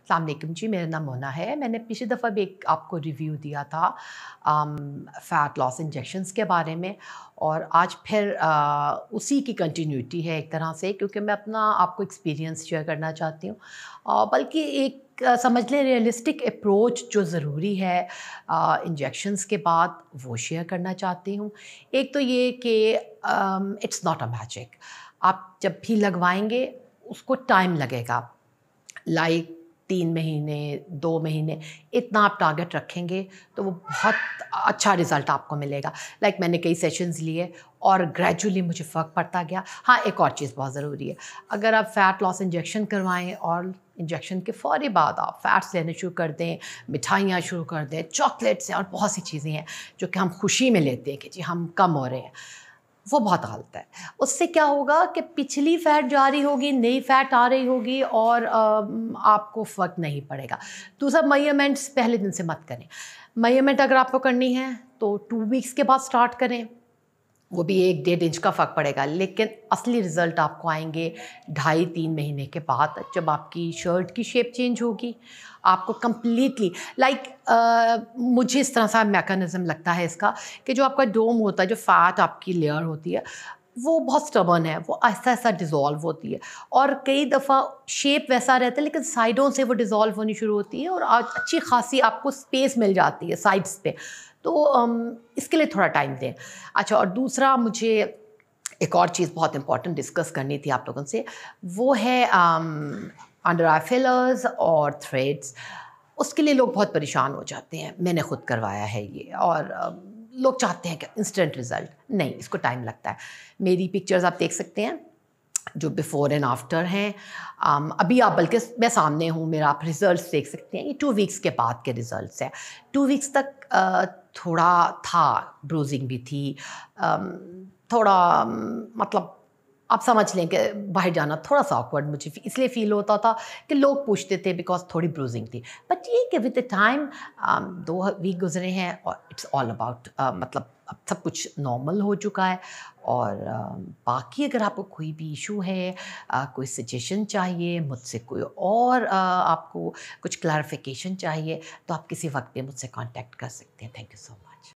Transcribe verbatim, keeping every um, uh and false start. अस्सलाम वालेकुम जी, मेरा नाम मोना है। मैंने पिछली दफ़ा भी एक आपको रिव्यू दिया था फ़ैट लॉस इंजेक्शंस के बारे में, और आज फिर आ, उसी की कंटिन्यूटी है एक तरह से, क्योंकि मैं अपना आपको एक्सपीरियंस शेयर करना चाहती हूँ, बल्कि एक समझ लें रियलिस्टिक अप्रोच जो ज़रूरी है इंजेक्शन्स के बाद वो शेयर करना चाहती हूँ। एक तो ये कि इट्स नॉट अ मैजिक, आप जब भी लगवाएंगे उसको टाइम लगेगा, लाइक तीन महीने दो महीने इतना आप टारगेट रखेंगे तो वो बहुत अच्छा रिज़ल्ट आपको मिलेगा। लाइक मैंने कई सेशंस लिए और ग्रेजुअली मुझे फ़र्क पड़ता गया। हाँ, एक और चीज़ बहुत ज़रूरी है, अगर आप फ़ैट लॉस इंजेक्शन करवाएं और इंजेक्शन के फ़ौरी बाद आप फ़ैट्स लेने शुरू कर दें, मिठाइयाँ शुरू कर दें, चॉकलेट्स हैं और बहुत सी चीज़ें हैं जो कि हम खुशी में लेते हैं कि जी हम कम हो रहे हैं, वो बहुत गलत है। उससे क्या होगा कि पिछली फ़ैट जा रही होगी, नई फ़ैट आ रही होगी और आपको फ़र्क नहीं पड़ेगा। दूसरा, मेजरमेंट्स पहले दिन से मत करें। मेजरमेंट अगर आपको करनी है तो टू वीक्स के बाद स्टार्ट करें, वो भी एक डेढ़ इंच का फ़र्क पड़ेगा, लेकिन असली रिज़ल्ट आपको आएंगे ढाई तीन महीने के बाद, जब आपकी शर्ट की शेप चेंज होगी, आपको कम्प्लीटली लाइक like, uh, मुझे इस तरह सा मैकेनिज़्म लगता है इसका कि जो आपका डोम होता है, जो फ़ैट आपकी लेयर होती है वो बहुत स्टबर्न है, वो ऐसा ऐसा डिज़ोल्व होती है और कई दफ़ा शेप वैसा रहता है लेकिन साइडों से वो डिज़ोल्व होनी शुरू होती है और अच्छी खासी आपको स्पेस मिल जाती है साइड्स पे, तो इसके लिए थोड़ा टाइम दें। अच्छा, और दूसरा मुझे एक और चीज़ बहुत इम्पॉर्टेंट डिस्कस करनी थी आप लोगों से, वो है अंडर आई फिलर्स और थ्रेड्स। उसके लिए लोग बहुत परेशान हो जाते हैं, मैंने खुद करवाया है ये, और लोग चाहते हैं कि इंस्टेंट रिज़ल्ट, नहीं, इसको टाइम लगता है। मेरी पिक्चर्स आप देख सकते हैं जो बिफ़ोर एंड आफ्टर हैं, अभी आप, बल्कि मैं सामने हूँ, मेरा आप रिज़ल्ट देख सकते हैं। ये टू वीक्स के बाद के रिज़ल्ट हैं। टू वीक्स तक आ, थोड़ा था, ब्रूजिंग भी थी, आ, थोड़ा मतलब आप समझ लें कि बाहर जाना थोड़ा सा ऑकवर्ड मुझे इसलिए फ़ील होता था कि लोग पूछते थे बिकॉज थोड़ी ब्रूजिंग थी, बट ये कि विद द टाइम दो वीक गुजरे हैं और इट्स ऑल अबाउट, मतलब अब सब कुछ नॉर्मल हो चुका है। और बाकी अगर आपको कोई भी इशू है, कोई सजेशन चाहिए मुझसे, कोई और आपको कुछ क्लैरिफिकेशन चाहिए, तो आप किसी वक्त पे मुझसे कांटेक्ट कर सकते हैं। Thank you so much.